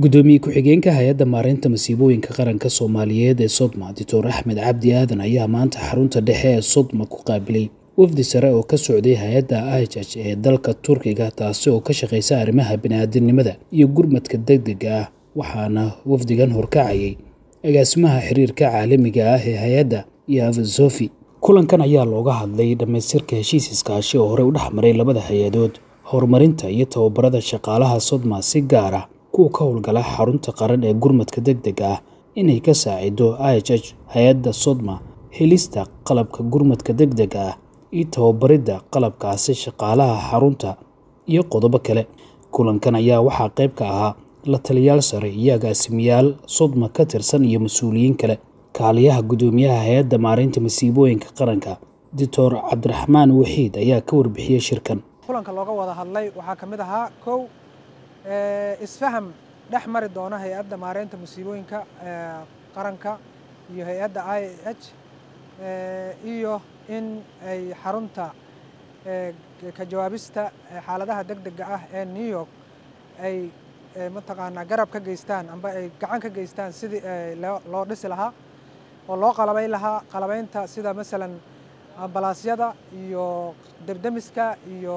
gudoomiye ku-xigeenka hay'adda maareynta masiibooyinka qaranka Soomaaliyeed ee Sodma Dr. Ra'xmid Abdi Aadan ayaa maanta xarunta dhexe ee Sodma ku qaabilay wafdi sare oo ka socday hay'adda IHH ee dalka Turkiga taasi oo ka shaqeysa arrimaha bini'aadanimada iyo gurmadka degdega ah waxaana wafdigan horkacayay agaasimaha xiriirka caalamiga ah ee hay'adda Yafizofi kulankan ayaa looga hadlay dhamaystirka heshiis iskaashi oo hore u dhaxmaray labada hay'adood horumarinta iyo tababarada shaqaalaha Sodma si gaar ah kuwa ka howlgala xarunta qaran ee gurmadka degdega ah inay ka saacido IHH hay'adda Sodma helista qalabka gurmadka degdega ah iyo tababarida qalabkaasi shaqaalaha xarunta iyo qodobo kale kulankan ayaa waxaa qayb ka ahaa la taliyaal sare iyo agaasimayaal Sodma ka tirsan iyo mas'uuliyiin kale kaaliyaha gudoomiyaha hay'adda maareynta masiibooyinka qaranka Dr. Abdirahmaan Wahiid ayaa ka warbixiyay shirkan kulanka looga wada hadlay waxaa kamid ahaa kow isfaham dhaxmari doona hay'adda maareynta masiibooyinka qaranka iyo hay'adda IHH iyo in ay xarunta ka jawaabista xaaladaha degdega ah ee New York ay mataqaana garab ka geystaan amba ay gacan ka geystaan sidii loo dhisi lahaa oo loo qalabay lahaa qalabaynta sida midalan ambalaasyada iyo debdemiska iyo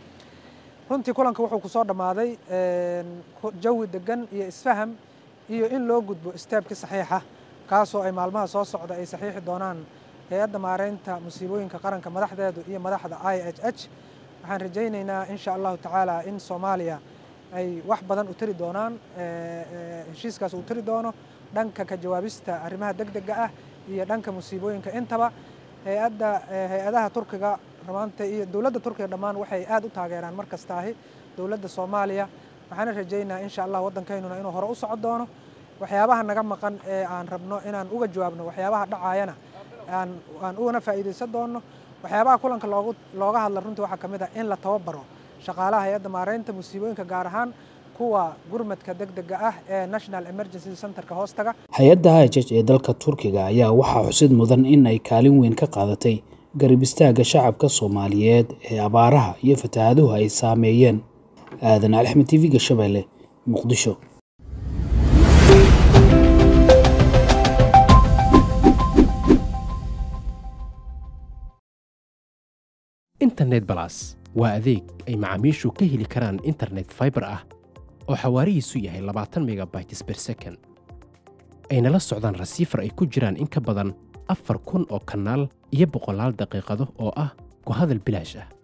runtii kulanka wuxuu ku soo dhamaaday jawi degan iyo isfaham iyo in loo gudbo steepka saxiixa kaas oo ay maalmaha soo socda ay saxiixi doonaan hay'adda maareynta masiibooyinka qaranka madaxdeedu iyo madaxda IHH waxaan rajaynaynaa insha Allah ta'ala in Soomaaliya ay wax badan u tiri doonaan heshiiskaas u tiri doono dhanka ka jawaabista arrimaha degdega ah iyo dhanka masiibooyinka intaba hay'adaha Turkiga ramaanta iyo dawladda Turkiga dhamaan waxay aad u taageeraan markastaahi dawladda Soomaaliya waxaan rajaynaa insha Allah wadankeena inuu hore u socod doono waxyaabaha naga maqan ee aan rabno inaan uga jawaabno waxyaabaha dhacaayana aan uuna faa'iideysan doono waxyaabaha kulanka looga hadla runtii waxa kamid ah in la tababaro shaqaalaha hay'adda maareynta masiibooyinka gaar ahaan kuwa gurmadka degdega ah ee National Emergency Center-ka hoostaga hay'adda IHH ee dalka Turkiga ayaa waxa xusid mudan in ay kaalin weyn ka qaadatay garab istaaga shacabka Soomaaliyeed ee abaaraha iyo fatahaaduhu ay saameeyeen Aadan Axmed TV-ga Shabeelle Muqdisho. إنترنت بلاس وأذيك أي معاميشو كهلي كران إنترنت فايبر أو حواري سوية هي 24 ميجا بايتس بير سكن أين للسعودان رسيفر أي كجران إنك بدن أفر كون أو كنال يبقى لال دقيقة أو كهذا البلاجة